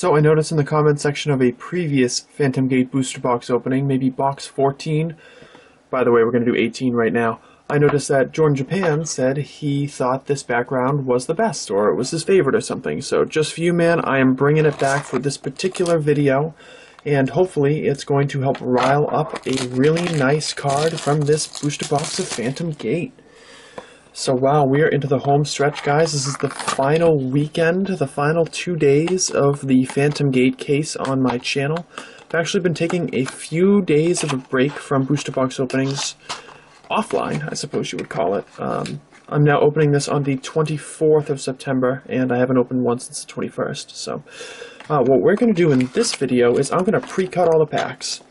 So I noticed in the comment section of a previous Phantom Gate booster box opening, maybe box 14, by the way we're going to do 18 right now, I noticed that Jordan Japan said he thought this background was the best, or it was his favorite or something. So just for you, man, I am bringing it back for this particular video, and hopefully it's going to help rile up a really nice card from this booster box of Phantom Gate. So wow, we are into the home stretch, guys. This is the final weekend, the final 2 days of the Phantom Gate case on my channel. I've actually been taking a few days of a break from booster box openings offline, I suppose you would call it. I'm now opening this on the 24th of September, and I haven't opened one since the 21st. So what we're going to do in this video is I'm going to pre-cut all the packs.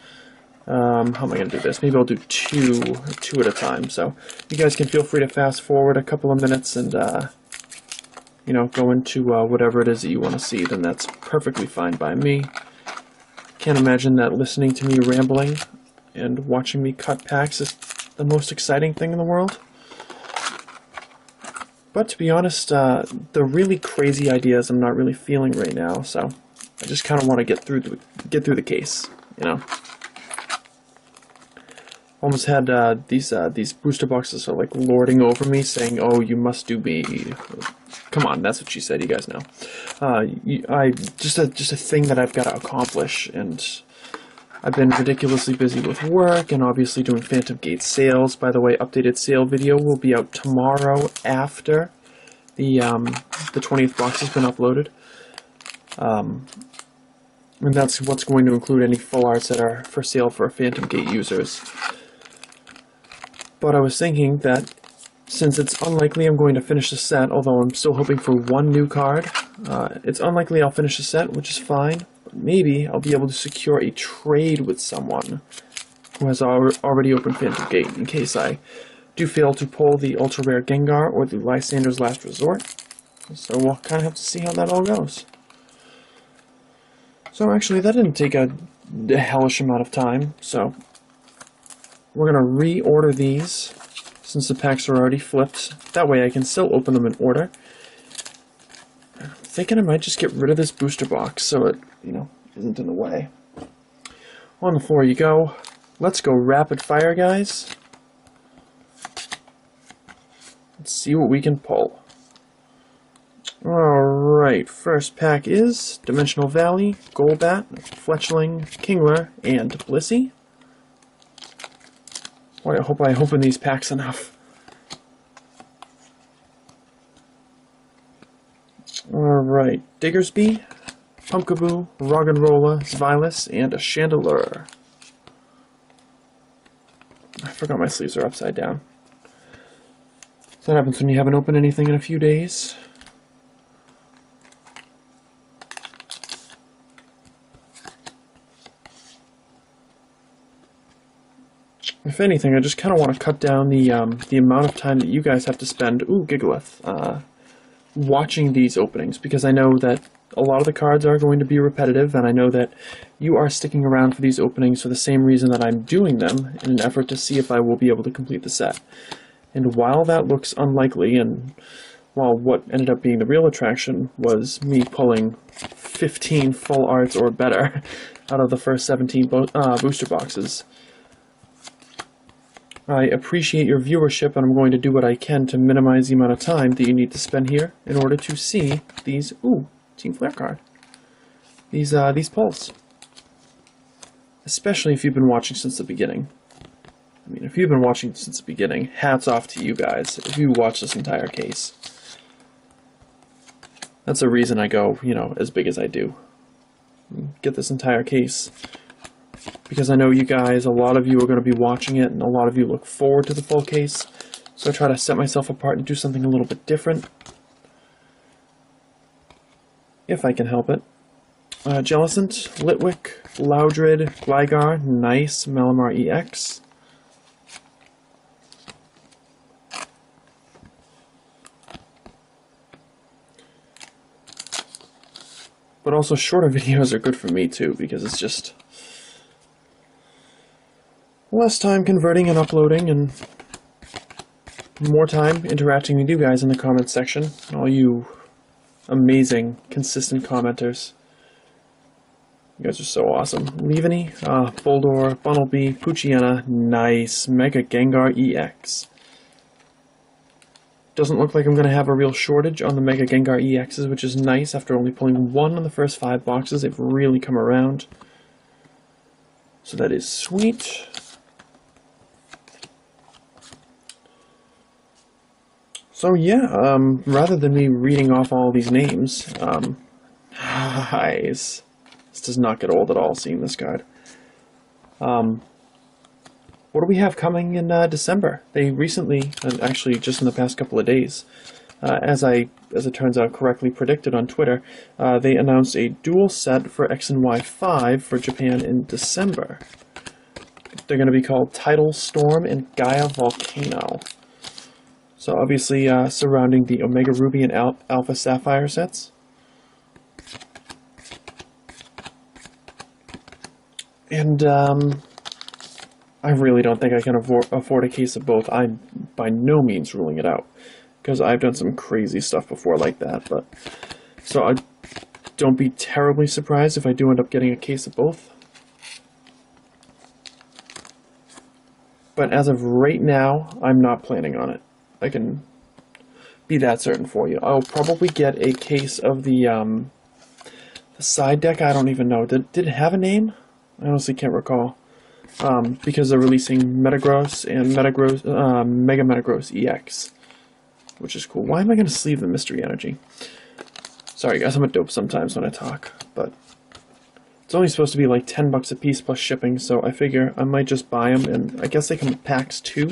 How am I going to do this? Maybe I'll do two at a time. So you guys can feel free to fast forward a couple of minutes and, you know, go into whatever it is that you want to see. Then that's perfectly fine by me. Can't imagine that listening to me rambling and watching me cut packs is the most exciting thing in the world. But to be honest, the really crazy ideas I'm not really feeling right now, so I just kind of want to get through the case, you know. Almost had these booster boxes are like lording over me, saying, "Oh, you must do me." Come on, that's what she said. You guys know. Just a thing that I've got to accomplish, and I've been ridiculously busy with work and obviously doing Phantom Gate sales. By the way, updated sale video will be out tomorrow after the 20th box has been uploaded. And that's what's going to include any full arts that are for sale for Phantom Gate users. But I was thinking that since it's unlikely I'm going to finish the set, although I'm still hoping for one new card, it's unlikely I'll finish the set, which is fine. Maybe I'll be able to secure a trade with someone who has already opened Phantom Gate in case I do fail to pull the Ultra Rare Gengar or the Lysander's Last Resort. So we'll kind of have to see how that all goes. So actually that didn't take a hellish amount of time, so we're going to reorder these since the packs are already flipped. That way I can still open them in order. I'm thinking I might just get rid of this booster box so it, you know, isn't in the way. On the floor you go. Let's go rapid fire, guys. Let's see what we can pull. Alright, first pack is Dimensional Valley, Golbat, Fletchling, Kingler, and Blissey. Boy, I hope I open these packs enough. Alright, Diggersby, Pumpkaboo, Roggenrola, Vilas, and a Chandelure. I forgot my sleeves are upside down. So that happens when you haven't opened anything in a few days. If anything, I just kind of want to cut down the amount of time that you guys have to spend, ooh, Gigalith, watching these openings, because I know that a lot of the cards are going to be repetitive, and I know that you are sticking around for these openings for the same reason that I'm doing them, in an effort to see if I will be able to complete the set. And while that looks unlikely, and while what ended up being the real attraction was me pulling 15 full arts or better out of the first 17 booster boxes, I appreciate your viewership, and I'm going to do what I can to minimize the amount of time that you need to spend here in order to see these, ooh, Team Flare card, these pulls. Especially if you've been watching since the beginning. I mean, if you've been watching since the beginning, hats off to you guys if you watch this entire case. That's the reason I go, you know, as big as I do. Get this entire case. Because I know you guys, a lot of you are going to be watching it, and a lot of you look forward to the full case. So I try to set myself apart and do something a little bit different, if I can help it. Jellicent, Litwick, Loudred, Gligar, nice, Malamar EX. But also shorter videos are good for me too, because it's just less time converting and uploading, and more time interacting with you guys in the comments section. All you amazing, consistent commenters. You guys are so awesome. Leaveney, Boldor, Bunnelby, Puchiana, nice. Mega Gengar EX. Doesn't look like I'm going to have a real shortage on the Mega Gengar EXs, which is nice. After only pulling one in the first 5 boxes, they've really come around. So that is sweet. So yeah, rather than me reading off all these names, guys, this does not get old at all, seeing this card. What do we have coming in December? They recently, and actually just in the past couple of days, as it turns out correctly predicted on Twitter, they announced a dual set for X and Y5 for Japan in December. They're going to be called Tidal Storm and Gaia Volcano. So obviously surrounding the Omega Ruby and Alpha Sapphire sets. And I really don't think I can afford a case of both. I'm by no means ruling it out, because I've done some crazy stuff before like that. But so I don't be terribly surprised if I do end up getting a case of both. But as of right now, I'm not planning on it. I can be that certain for you. I'll probably get a case of the side deck. I don't even know. Did it have a name? I honestly can't recall. Because they're releasing Metagross and Mega Metagross EX, which is cool. Why am I going to sleeve the mystery energy? Sorry guys, I'm a dope sometimes when I talk, but it's only supposed to be like $10 a piece plus shipping, so I figure I might just buy them, and I guess they come with packs too,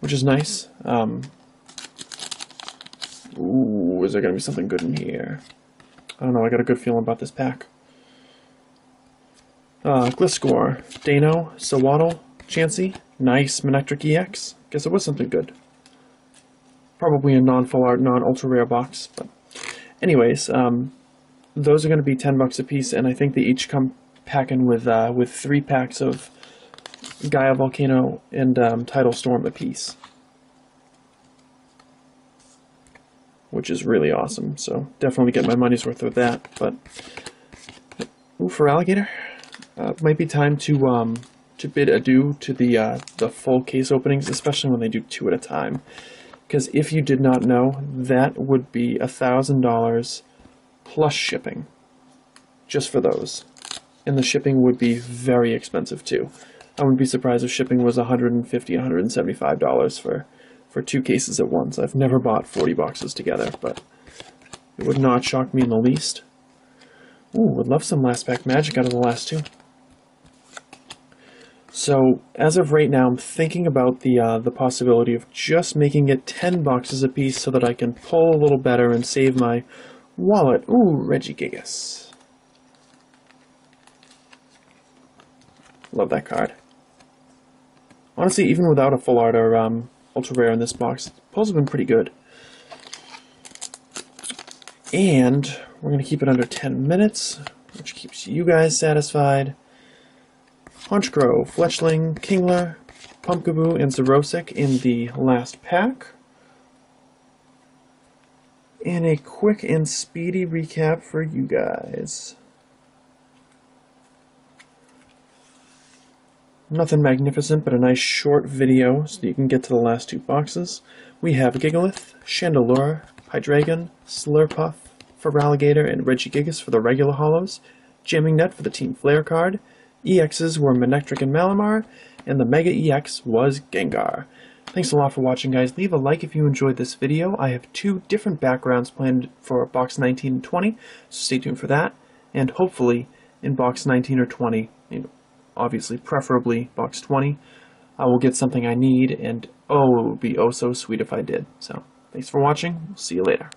which is nice. Ooh, is there going to be something good in here? I don't know, I got a good feeling about this pack. Gliscor, Dano, Sawaddle, Chansey, nice. Manectric EX, guess it was something good. Probably a non-full art, non-ultra rare box, but anyways, those are going to be $10 a piece, and I think they each come packing with 3 packs of Gaia Volcano and Tidal Storm a piece, which is really awesome. So definitely get my money's worth of that. But ooh, for alligator. Might be time to bid adieu to the full case openings, especially when they do 2 at a time. Because if you did not know, that would be $1,000 plus shipping, just for those. And the shipping would be very expensive too. I wouldn't be surprised if shipping was $150, $175 for 2 cases at once. I've never bought 40 boxes together, but it would not shock me in the least. Ooh, would love some last pack magic out of the last 2. So, as of right now, I'm thinking about the possibility of just making it 10 boxes a piece so that I can pull a little better and save my wallet. Ooh, Regigigas. Love that card. Honestly, even without a full art or ultra rare in this box, pulls have been pretty good. And we're going to keep it under 10 minutes, which keeps you guys satisfied. Honchkrow, Fletchling, Kingler, Pumpkaboo, and Zerosic in the last pack. And a quick and speedy recap for you guys. Nothing magnificent, but a nice short video so that you can get to the last 2 boxes. We have Gigalith, Chandelure, Hydreigon, Slurpuff, Feraligatr, and Regigigas for the regular holos, Jamming Net for the Team Flare card. EXs were Manectric and Malamar, and the Mega EX was Gengar. Thanks a lot for watching, guys. Leave a like if you enjoyed this video. I have 2 different backgrounds planned for box 19 and 20, so stay tuned for that. And hopefully, in box 19 or 20, you know, obviously preferably box 20, I will get something I need, and oh, it would be oh so sweet if I did. So, thanks for watching. See you later.